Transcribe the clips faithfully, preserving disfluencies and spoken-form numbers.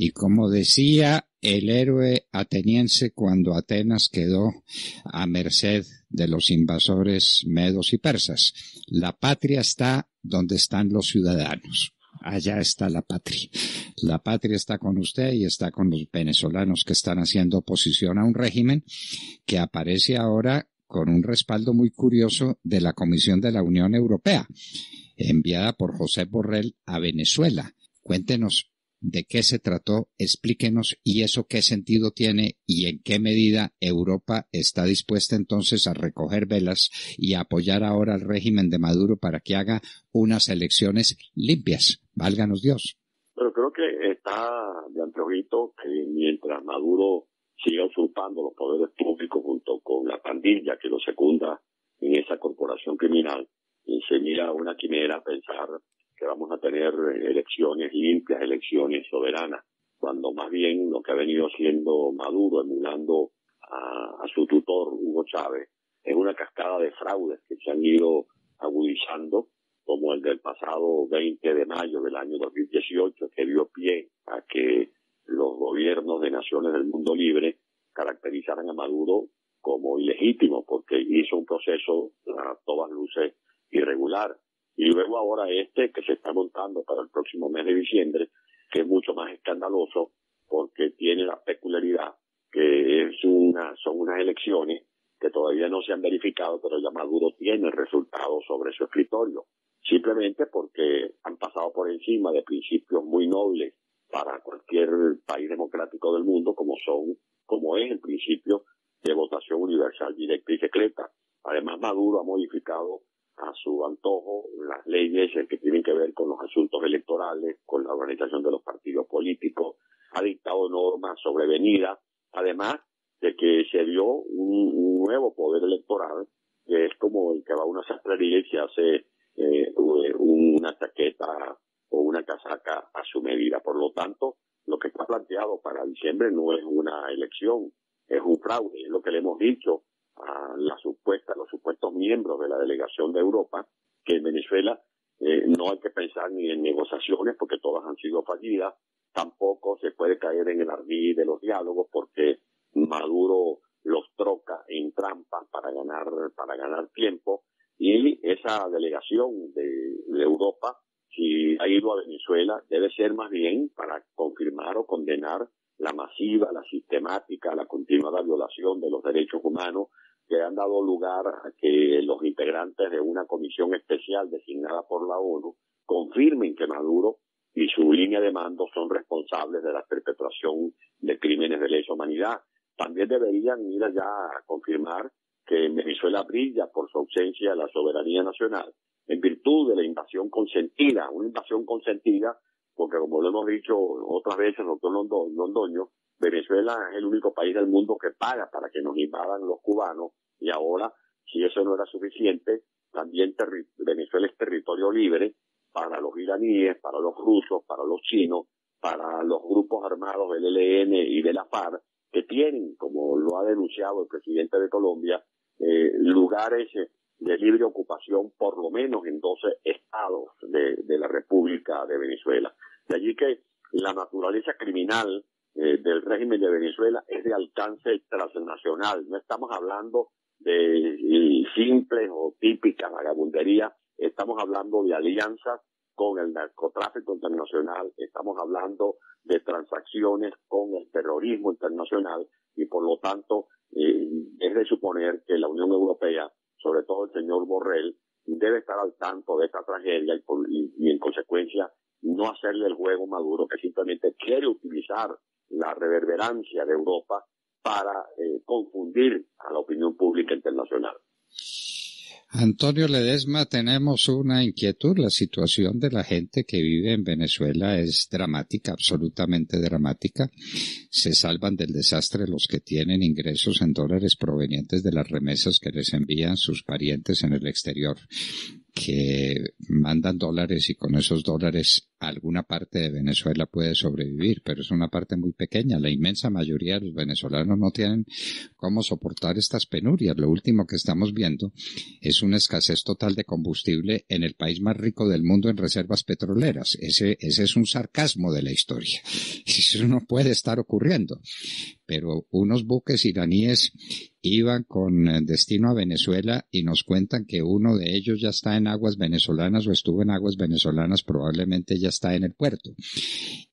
Y como decía el héroe ateniense cuando Atenas quedó a merced de los invasores medos y persas, la patria está donde están los ciudadanos. Allá está la patria. La patria está con usted y está con los venezolanos que están haciendo oposición a un régimen que aparece ahora con un respaldo muy curioso de la Comisión de la Unión Europea, enviada por Josep Borrell a Venezuela. Cuéntenos de qué se trató, explíquenos, y eso qué sentido tiene y en qué medida Europa está dispuesta entonces a recoger velas y a apoyar ahora al régimen de Maduro para que haga unas elecciones limpias. Válganos Dios. Pero creo que está de anteojito que mientras Maduro siga usurpando los poderes públicos junto con la pandilla que lo secunda en esa corporación criminal, y se mira a una quimera a pensar que vamos a tener elecciones limpias, elecciones soberanas, cuando más bien lo que ha venido siendo Maduro, emulando a, a su tutor Hugo Chávez, es una cascada de fraudes que se han ido agudizando, como el del pasado veinte de mayo del año dos mil dieciocho, que dio pie a que los gobiernos de naciones del mundo libre caracterizaran a Maduro como ilegítimo, porque hizo un proceso a todas luces irregular. Y luego ahora este que se está montando para el próximo mes de diciembre, que es mucho más escandaloso porque tiene la peculiaridad que es una, son unas elecciones que todavía no se han verificado, pero ya Maduro tiene el resultado sobre su escritorio, simplemente porque han pasado por encima de principios muy nobles para cualquier país democrático del mundo, como son, como es el principio de votación universal, directa y secreta. Además, Maduro ha modificado a su antojo las leyes que tienen que ver con los asuntos electorales, con la organización de los partidos políticos, ha dictado normas sobrevenidas, además de que se dio un, un nuevo poder electoral, que es como el que va a una sastrería y se hace eh, una chaqueta o una casaca a su medida. Por lo tanto, lo que está planteado para diciembre no es una elección, es un fraude, es lo que le hemos dicho a la supuesta, los supuestos miembros de la delegación de Europa, que en Venezuela eh, no hay que pensar ni en negociaciones porque todas han sido fallidas, tampoco se puede caer en el ardid de los diálogos porque Maduro los troca en trampas para ganar, para ganar tiempo, y esa delegación de, de Europa, si ha ido a Venezuela, debe ser más bien para confirmar o condenar la masiva, la sistemática, la continuada violación de los derechos humanos que han dado lugar a que los integrantes de una comisión especial designada por la ONU confirmen que Maduro y su línea de mando son responsables de la perpetración de crímenes de lesa humanidad. También deberían ir allá a confirmar que en Venezuela brilla por su ausencia de la soberanía nacional en virtud de la invasión consentida, una invasión consentida porque, como lo hemos dicho otras veces, doctor Londoño, Venezuela es el único país del mundo que paga para que nos invadan los cubanos, y ahora, si eso no era suficiente, también terri- Venezuela es territorio libre para los iraníes, para los rusos, para los chinos, para los grupos armados del E L N y de la FARC, que tienen, como lo ha denunciado el presidente de Colombia, eh, lugares de libre ocupación por lo menos en doce estados de, de la República de Venezuela. De allí que la naturaleza criminal eh, del régimen de Venezuela es de alcance transnacional. No estamos hablando de simples o típicas vagabunderías, estamos hablando de alianzas con el narcotráfico internacional, estamos hablando de transacciones con el terrorismo internacional, y por lo tanto eh, es de suponer que la Unión Europea, sobre todo el señor Borrell, debe estar al tanto de esta tragedia y, por, y, y en consecuencia no hacerle el juego a Maduro, que simplemente quiere utilizar la reverberancia de Europa para eh, confundir a la opinión pública internacional. Antonio Ledezma, tenemos una inquietud. La situación de la gente que vive en Venezuela es dramática, absolutamente dramática. Se salvan del desastre los que tienen ingresos en dólares provenientes de las remesas que les envían sus parientes en el exterior, que mandan dólares y con esos dólares alguna parte de Venezuela puede sobrevivir, pero es una parte muy pequeña. La inmensa mayoría de los venezolanos no tienen cómo soportar estas penurias. Lo último que estamos viendo es una escasez total de combustible en el país más rico del mundo en reservas petroleras. Ese, ese es un sarcasmo de la historia. Eso no puede estar ocurriendo. Pero unos buques iraníes iban con destino a Venezuela y nos cuentan que uno de ellos ya está en aguas venezolanas o estuvo en aguas venezolanas, probablemente ya está en el puerto.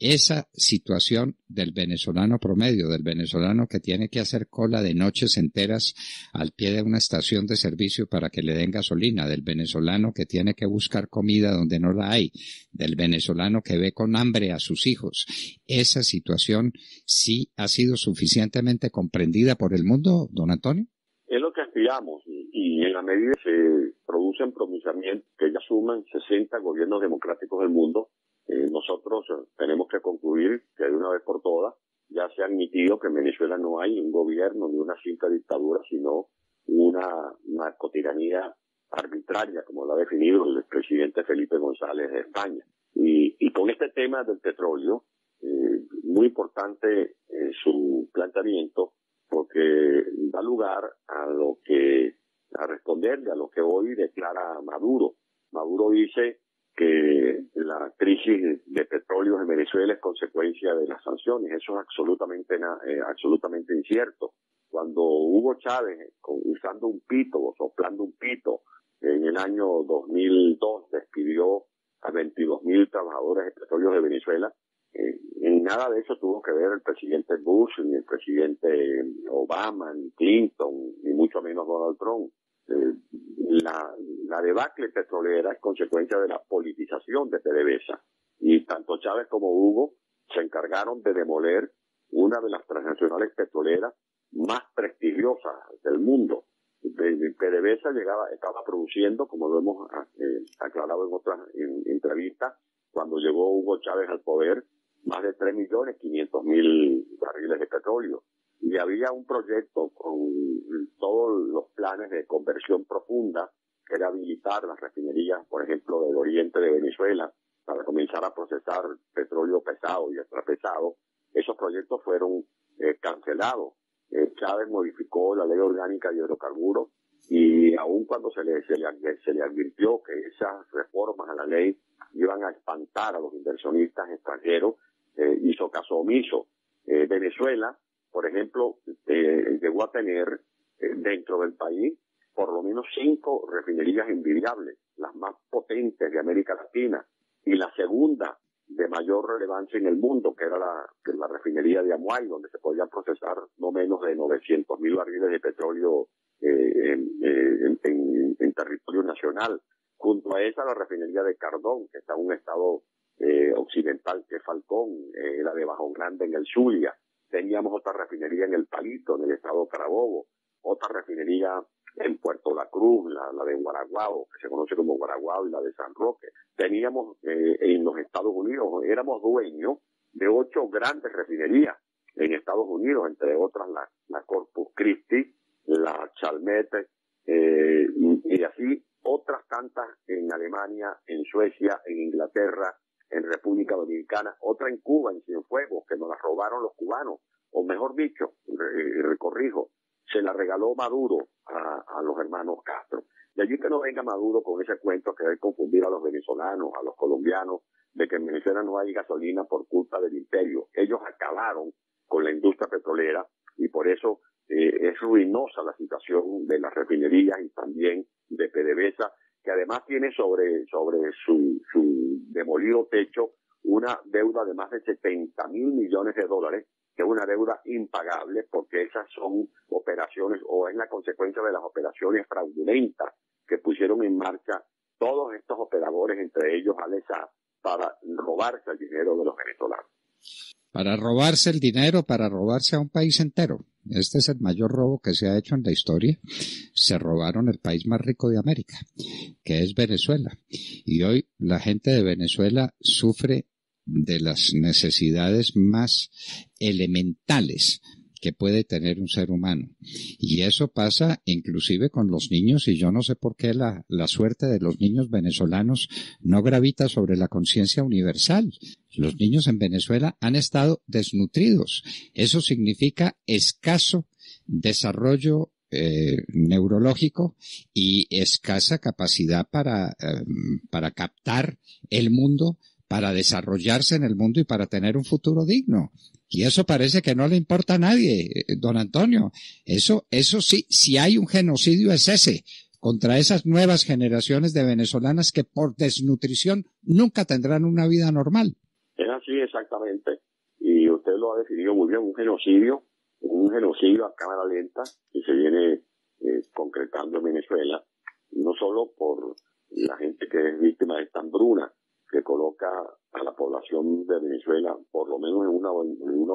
Esa situación del venezolano promedio, del venezolano que tiene que hacer cola de noches enteras al pie de una estación de servicio para que le den gasolina, del venezolano que tiene que buscar comida donde no la hay, del venezolano que ve con hambre a sus hijos, esa situación sí ha sido suficiente suficientemente comprendida por el mundo, don Antonio? Es lo que aspiramos, y, y en la medida que se producen pronunciamientos que ya suman sesenta gobiernos democráticos del mundo, eh, nosotros tenemos que concluir que de una vez por todas ya se ha admitido que en Venezuela no hay un gobierno ni una simple dictadura, sino una narcotiranía arbitraria, como lo ha definido el presidente Felipe González de España. Y, y con este tema del petróleo, Eh, muy importante eh, su planteamiento, porque da lugar a lo que, a responderle a lo que hoy declara Maduro. Maduro dice que la crisis de petróleo en Venezuela es consecuencia de las sanciones. Eso es absolutamente, eh, absolutamente incierto. Cuando Hugo Chávez, usando un pito o soplando un pito, en el año dos mil dos despidió a veintidós mil trabajadores de petróleo de Venezuela, Eh, nada de eso tuvo que ver el presidente Bush, ni el presidente Obama, ni Clinton, ni mucho menos Donald Trump. Eh, la, la debacle petrolera es consecuencia de la politización de P D V S A. Y tanto Chávez como Hugo se encargaron de demoler una de las transnacionales petroleras más prestigiosas del mundo. P D V S A llegaba, estaba produciendo, como lo hemos eh, aclarado en otras en, entrevistas, cuando llegó Hugo Chávez al poder, más de tres millones quinientos mil barriles de petróleo. Y había un proyecto con todos los planes de conversión profunda, que era habilitar las refinerías, por ejemplo, del oriente de Venezuela, para comenzar a procesar petróleo pesado y extrapesado. Esos proyectos fueron eh, cancelados. Eh, Chávez modificó la ley orgánica de hidrocarburos, y aun cuando se le, se le, se le advirtió que esas reformas a la ley iban a espantar a los inversionistas extranjeros, eh, hizo caso omiso. Eh, Venezuela, por ejemplo, eh, llegó a tener eh, dentro del país por lo menos cinco refinerías envidiables, las más potentes de América Latina, y la segunda de mayor relevancia en el mundo, que era la, que la refinería de Amuay, donde se podían procesar no menos de novecientos mil barriles de petróleo eh, en, en, en, en territorio nacional. Junto a esa, la refinería de Cardón, que está en un estado eh, occidental, que es Falcón, eh, la de Bajo Grande en el Zulia. Teníamos otra refinería en el Palito, en el estado Carabobo, otra refinería en Puerto La Cruz, la, la de Guaraguao, que se conoce como Guaraguao, y la de San Roque. Teníamos eh, en los Estados Unidos, éramos dueños de ocho grandes refinerías en Estados Unidos, entre otras la, la Corpus Christi, la Chalmete, eh, y, y así otras tantas en Alemania, en Suecia, en Inglaterra, en República Dominicana, otra en Cuba, en Cienfuegos, que nos la robaron los cubanos, o mejor dicho, recorrijo, se la regaló Maduro a, a los hermanos Castro. De allí que no venga Maduro con ese cuento que hay que confundir a los venezolanos, a los colombianos, de que en Venezuela no hay gasolina por culpa del imperio. Ellos acabaron con la industria petrolera, y por eso eh, es ruinosa la situación de las refinerías y también de P D V S A, que además tiene sobre sobre su, su demolido techo una deuda de más de setenta mil millones de dólares, que es una deuda impagable, porque esas son operaciones, o es la consecuencia de las operaciones fraudulentas que pusieron en marcha todos estos operadores, entre ellos Alesa, para robarse el dinero de los venezolanos. Para robarse el dinero, para robarse a un país entero. Este es el mayor robo que se ha hecho en la historia. Se robaron el país más rico de América, que es Venezuela. Y hoy la gente de Venezuela sufre de las necesidades más elementales que puede tener un ser humano. Y eso pasa inclusive con los niños, y yo no sé por qué la, la suerte de los niños venezolanos no gravita sobre la conciencia universal. Los niños en Venezuela han estado desnutridos. Eso significa escaso desarrollo Eh, neurológico y escasa capacidad para, eh, para captar el mundo, para desarrollarse en el mundo y para tener un futuro digno. Y eso parece que no le importa a nadie, don Antonio. Eso, eso sí, si hay un genocidio es ese, contra esas nuevas generaciones de venezolanas que por desnutrición nunca tendrán una vida normal. Es así exactamente. Y usted lo ha definido muy bien, un genocidio. Un genocidio a cámara lenta que se viene eh, concretando en Venezuela, no solo por la gente que es víctima de esta hambruna, que coloca a la población de Venezuela por lo menos en, una, en un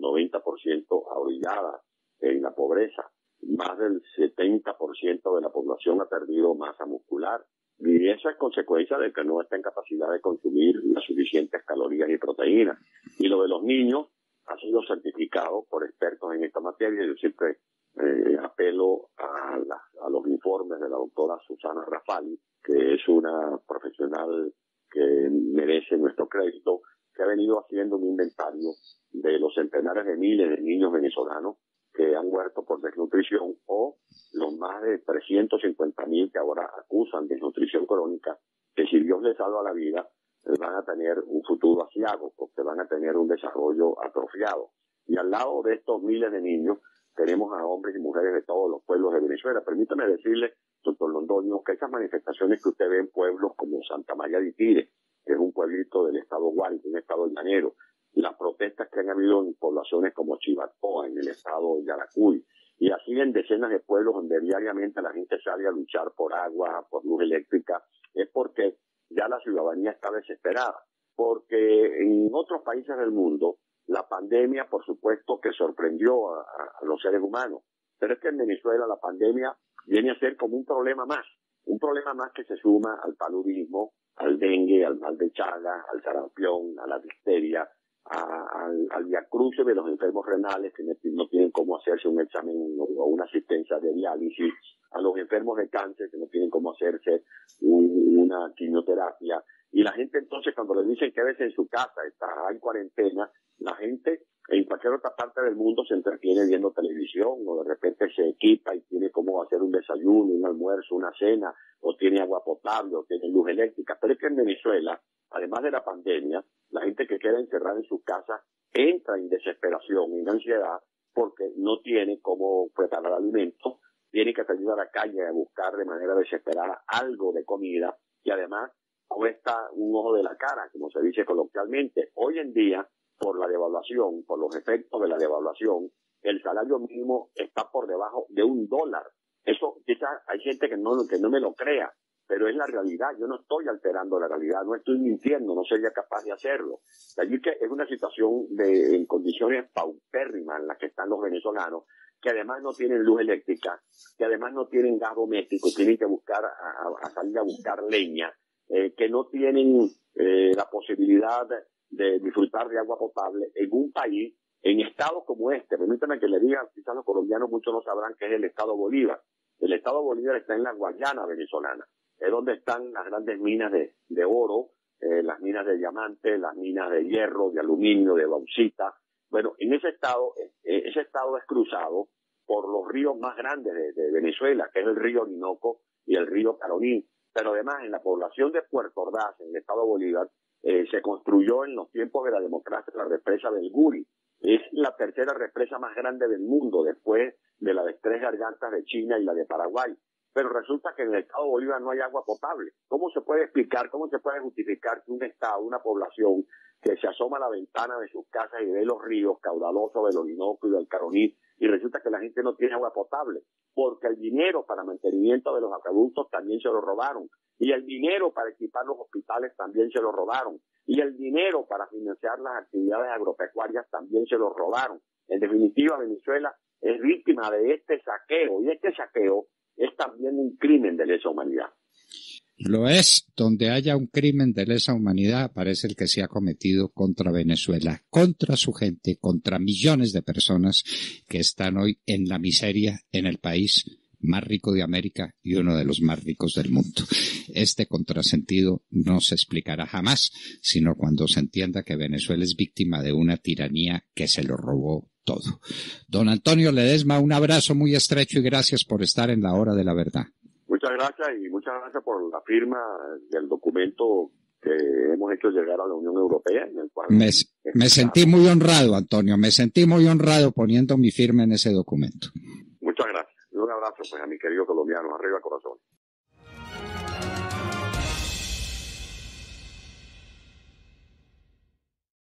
noventa por ciento ahorillada en la pobreza. Más del setenta por ciento de la población ha perdido masa muscular, y esa es consecuencia de que no está en capacidad de consumir las suficientes calorías y proteínas. Y lo de los niños ha sido certificado por expertos en esta materia. Yo siempre eh, apelo a, la, a los informes de la doctora Susana Raffali, que es una profesional que merece nuestro crédito, que ha venido haciendo un inventario de los centenares de miles de niños venezolanos que han muerto por desnutrición, o los más de trescientos cincuenta mil que ahora acusan desnutrición crónica, que si Dios les salva la vida, van a tener un futuro aciago, porque van a tener un desarrollo atrofiado. Y al lado de estos miles de niños tenemos a hombres y mujeres de todos los pueblos de Venezuela. Permítame decirle, doctor Londoño, que esas manifestaciones que usted ve en pueblos como Santa María de Tire, que es un pueblito del estado Guárico, un estado llanero, las protestas que han habido en poblaciones como Chivacoa, en el estado Yaracuy, y así en decenas de pueblos donde diariamente la gente sale a luchar por agua, por luz eléctrica, es porque ya la ciudadanía está desesperada, porque en otros países del mundo la pandemia, por supuesto, que sorprendió a, a los seres humanos, pero es que en Venezuela la pandemia viene a ser como un problema más, un problema más que se suma al paludismo, al dengue, al mal de Chagas, al sarampión, a la difteria, a, al, al viacruce de los enfermos renales que no tienen cómo hacerse un examen o una asistencia de diálisis, a los enfermos de cáncer que no tienen cómo hacerse un, una quimioterapia. Y la gente entonces, cuando le dicen que quédese en su casa, está en cuarentena, la gente en cualquier otra parte del mundo se entretiene viendo televisión, o de repente se equipa y tiene cómo hacer un desayuno, un almuerzo, una cena, o tiene agua potable, o tiene luz eléctrica. Pero es que en Venezuela, además de la pandemia, la gente que queda encerrada en sus casas entra en desesperación, en ansiedad, porque no tiene cómo preparar alimentos, tiene que salir a la calle a buscar de manera desesperada algo de comida, y además cuesta un ojo de la cara, como se dice coloquialmente. Hoy en día, por la devaluación, por los efectos de la devaluación, el salario mínimo está por debajo de un dólar. Eso quizás hay gente que no, que no me lo crea, pero es la realidad. Yo no estoy alterando la realidad, no estoy mintiendo, no sería capaz de hacerlo. De allí que es una situación de, en condiciones paupérrimas en las que están los venezolanos, que además no tienen luz eléctrica, que además no tienen gas doméstico, tienen que buscar a, a salir a buscar leña, eh, que no tienen eh, la posibilidad de disfrutar de agua potable en un país, en estados como este. Permítanme que le diga, quizás los colombianos muchos no sabrán que es el estado Bolívar. El estado Bolívar está en la Guayana venezolana, es donde están las grandes minas de, de oro, eh, las minas de diamante, las minas de hierro, de aluminio, de bauxita. Bueno, en ese estado, ese estado es cruzado por los ríos más grandes de, de Venezuela, que es el río Orinoco y el río Caroní. Pero además, en la población de Puerto Ordaz, en el estado Bolívar, eh, se construyó en los tiempos de la democracia la represa del Guri. Es la tercera represa más grande del mundo, después de la de Tres Gargantas de China y la de Paraguay. Pero resulta que en el estado Bolívar no hay agua potable. ¿Cómo se puede explicar, cómo se puede justificar que un estado, una población que se asoma a la ventana de sus casas y ve los ríos caudalosos del Orinoco y del Caroní, y resulta que la gente no tiene agua potable? Porque el dinero para mantenimiento de los acueductos también se lo robaron, y el dinero para equipar los hospitales también se lo robaron, y el dinero para financiar las actividades agropecuarias también se lo robaron. En definitiva, Venezuela es víctima de este saqueo, y este saqueo es también un crimen de lesa humanidad. Lo es, donde haya un crimen de lesa humanidad, parece el que se ha cometido contra Venezuela, contra su gente, contra millones de personas que están hoy en la miseria en el país más rico de América y uno de los más ricos del mundo. Este contrasentido no se explicará jamás, sino cuando se entienda que Venezuela es víctima de una tiranía que se lo robó todo. Don Antonio Ledezma, un abrazo muy estrecho y gracias por estar en La Hora de la Verdad. Muchas gracias y muchas gracias por la firma del documento que hemos hecho llegar a la Unión Europea. En el cual me, me sentí muy honrado, Antonio, me sentí muy honrado poniendo mi firma en ese documento. Muchas gracias. Un abrazo pues a mi querido colombiano, arriba corazón.